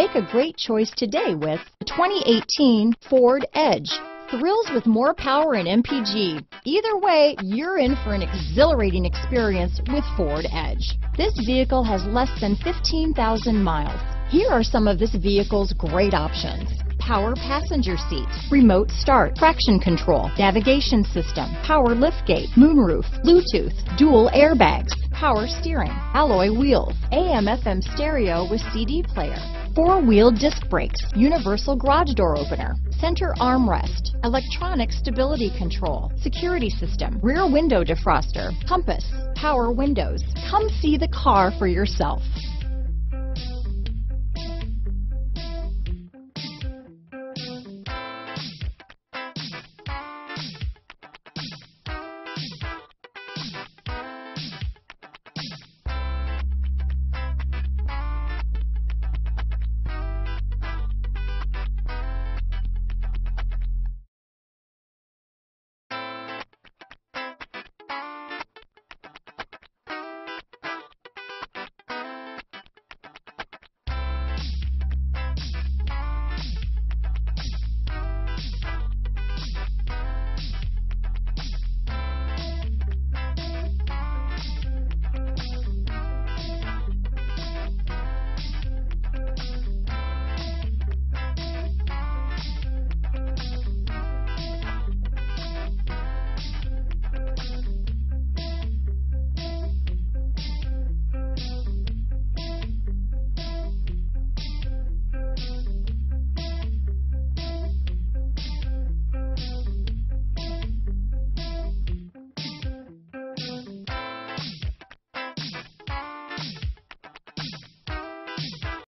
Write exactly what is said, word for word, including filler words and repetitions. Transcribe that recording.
Make a great choice today with the twenty eighteen Ford Edge. Thrills with more power and M P G. Either way, you're in for an exhilarating experience with Ford Edge. This vehicle has less than fifteen thousand miles. Here are some of this vehicle's great options. Power passenger seat, remote start, traction control, navigation system, power liftgate, moonroof, Bluetooth, dual airbags, power steering, alloy wheels, A M F M stereo with C D player, four-wheel disc brakes, universal garage door opener, center armrest, electronic stability control, security system, rear window defroster, compass, power windows. Come see the car for yourself.